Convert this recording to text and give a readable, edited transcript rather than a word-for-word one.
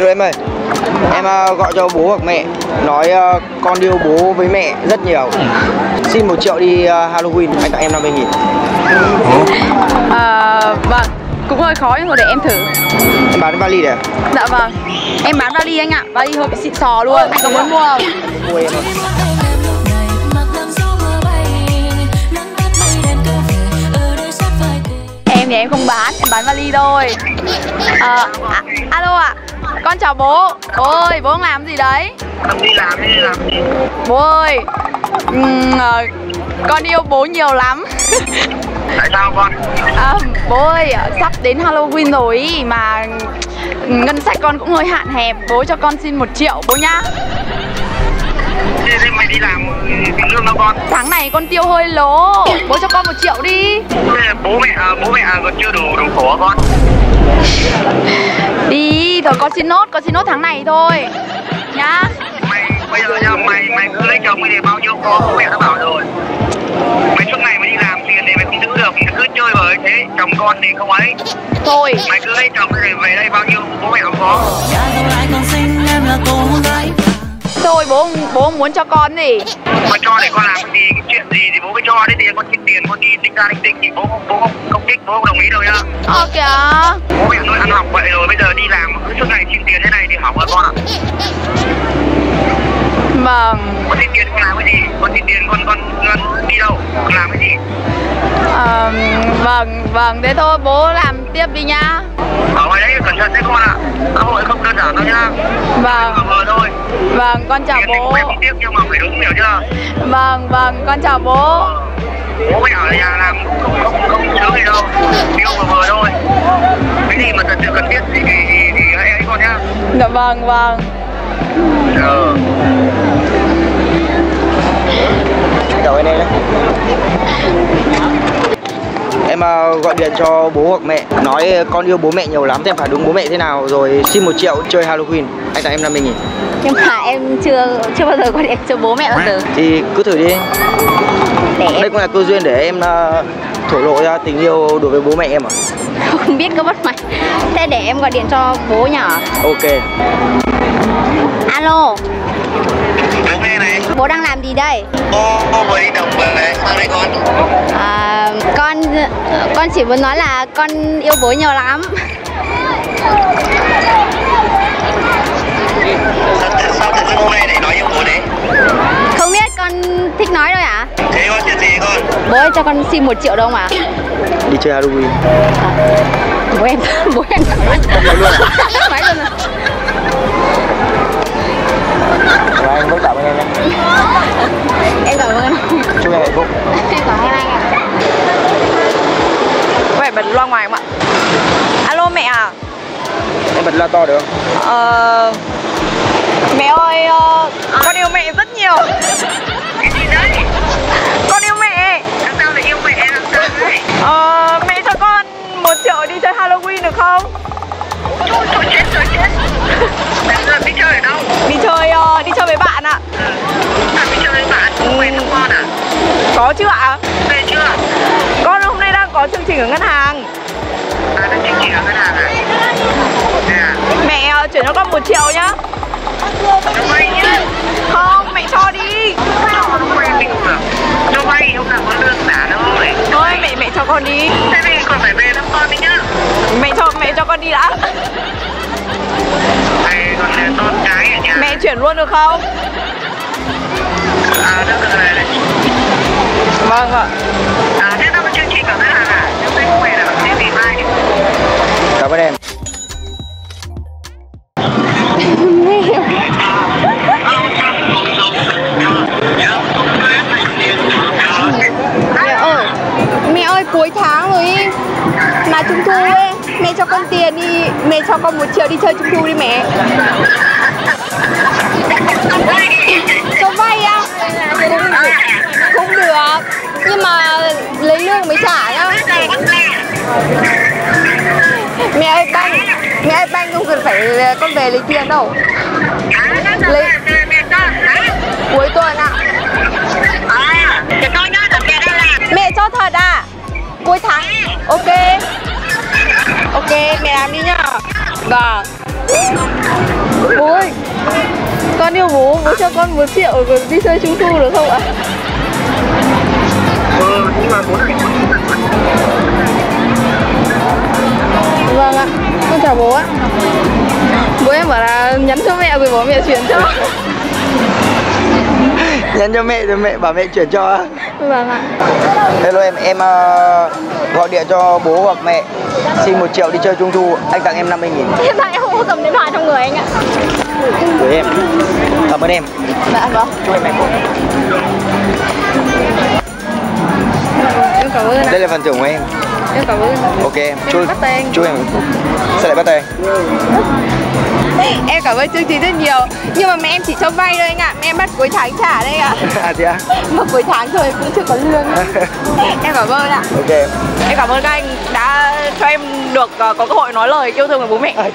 Hello em ơi, em gọi cho bố hoặc mẹ, nói con yêu bố với mẹ rất nhiều. Xin 1 triệu đi Halloween, anh tặng em 50.000. Vâng, cũng hơi khó nhưng thôi để em thử. Em bán vali này. Dạ vâng, em bán vali anh ạ, vali hơi bị xịn sò luôn, có muốn mua không? Mua em ạ. Em thì em không bán, em bán vali thôi. Alo ạ, con chào bố. Bố ơi, bố làm gì đấy? Con đi làm đi, làm gì? Bố ơi, con yêu bố nhiều lắm. Tại sao con? Bố ơi, sắp đến Halloween rồi ý, mà ngân sách con cũng hơi hạn hẹp. Bố cho con xin 1 triệu bố nhá. Thế mày đi làm tiền lương đâu con? Tháng này con tiêu hơi lố, bố cho con 1 triệu đi. Bố mẹ còn chưa đủ sổ con. Đi thôi, con xin nốt tháng này thôi nhá. Bây giờ mày cứ lấy chồng thì bao nhiêu có bố mẹ đã bảo rồi. Mày suốt ngày mày đi làm tiền thì mày không giữ được, mày cứ chơi với thế chồng con thì không ấy. Thôi mày cứ lấy chồng thì về đây bao nhiêu bố mẹ không có. Thôi bố muốn cho con gì? Con cho để con làm cái gì, cái chuyện gì thì bố cứ cho đấy, thì con xin tiền con đi tính ra tính thì bố không thích, bố không đồng ý đâu nhá. Kìa. Bố mẹ nuôi ăn học vậy rồi, bây giờ đi làm cứ suốt ngày xin tiền thế này thì hỏng rồi con ạ. Vâng. Con xin tiền con làm cái gì? Con xin tiền con đi đâu? Con làm cái gì? Vâng, thế thôi bố làm tiếp đi nha. Ở ngoài đấy cẩn thận đấy con ạ. Xã hội không đơn giản đâu nhá. Vâng. Vâng, con chào bố. Tiếp nhưng mà phải đúng hiểu chưa? Vâng, con chào bố. Bố mẹ ở nhà làm không thiếu gì đâu, thiếu vừa thôi. Cái gì mà thật sự cần thiết thì hãy ấy con nhá. Dạ vâng. Rồi. Đầu bên đây đấy. Em gọi điện cho bố hoặc mẹ, nói con yêu bố mẹ nhiều lắm, em phải đúng bố mẹ thế nào rồi xin 1 triệu chơi Halloween, anh tặng em 50.000. Nhưng mà em chưa bao giờ gọi điện cho bố mẹ bao giờ. Thì cứ thử đi. Đây cũng là cơ duyên để em thổ lộ ra tình yêu đối với bố mẹ em à? Không biết có mất mày. Thế để em gọi điện cho bố nhở. Ok. Alo. Nghe này. Bố đang làm gì đây? Bố vừa đi đồng về sao đây con? Con chỉ muốn nói là con yêu bố nhiều lắm. Sao tự dưng hôm nay lại nói yêu bố đấy? Không biết, con thích nói thôi ạ. Thế có chuyện gì con? Bố ơi, cho con xin 1 triệu đâu mà. Đi chơi Halloween. Bố em nói luôn à? Nói luôn à? Anh cảm ơn em. Em cảm ơn. Chúc em hạnh phúc. Em cảm ơn anh ạ. Có phải bật loa ngoài không ạ? Alo mẹ à? Em bật loa to được không? Mẹ ơi, con yêu mẹ rất nhiều. Cái gì đấy? Con yêu mẹ. Làm sao lại yêu mẹ làm sao đấy? Mẹ cho con 1 triệu đi chơi Halloween được không? Thôi chết. Đi chơi ở đâu? Đi chơi với bạn ạ. Đi chơi với bạn, quen không con ạ? Có chứ ạ. Về chưa? Con hôm nay đang có chương trình ở ngân hàng. Đang chương trình ở ngân hàng à? Mẹ chuyển cho con 1 triệu nhá. Cho vay nhá. Không, mẹ cho đi. Cho nó quen mình cũng được. Cho vay không cần có lương giả đâu. Thôi mẹ cho con đi. Thế thì còn phải về thăm con đi nhá. Mẹ cho con đi đã. Mẹ chuyển luôn được không? Vâng ạ. Thế đó chương trình cảm ơn à? Chúng tôi không về là tiếp vì mai đi. Cảm ơn em. Mẹ ơi, cuối tháng rồi ý. Mà trung thu ấy, mẹ cho con tiền đi, mẹ cho con 1 triệu đi chơi trung thu đi mẹ. Cho vay á? Không được, nhưng mà lấy lương mới trả nhá. Mẹ ơi banh không cần phải con về lấy tiền đâu. Lấy cuối tuần ạ. Mẹ cho thật à? Cuối tháng. Ok mẹ làm đi nhá. Vâng. Bố ơi, con yêu bố cho con 1 triệu rồi đi chơi trung thu được không ạ? Nhưng mà bố này... Vâng ạ, con chào bố ạ. Bố em bảo là nhắn cho mẹ rồi bảo mẹ chuyển cho. Nhắn cho mẹ rồi mẹ bảo mẹ chuyển cho. Vâng ạ. Hello em gọi điện cho bố hoặc mẹ xin 1 triệu đi chơi trung thu, anh tặng em 50.000. Hiện tại em không có cầm điện thoại trong người anh ạ. Với em, cảm ơn em. Dạ vâng. Chúc em hạnh phúc. Em cảm ơn ạ. Đây là phần thưởng của em. Em cảm ơn. Ok, chú em sẽ lại bắt tay. Em cảm ơn chương trình rất nhiều. Nhưng mà mẹ em chỉ cho vay thôi anh ạ. Mẹ em bắt cuối tháng trả đây ạ. À thế ạ? Mà cuối tháng rồi cũng chưa có lương. Em cảm ơn ạ. Ok. Em cảm ơn các anh đã cho em được có cơ hội nói lời yêu thương với bố mẹ.